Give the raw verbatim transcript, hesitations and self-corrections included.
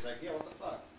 he's like, yeah, what the fuck?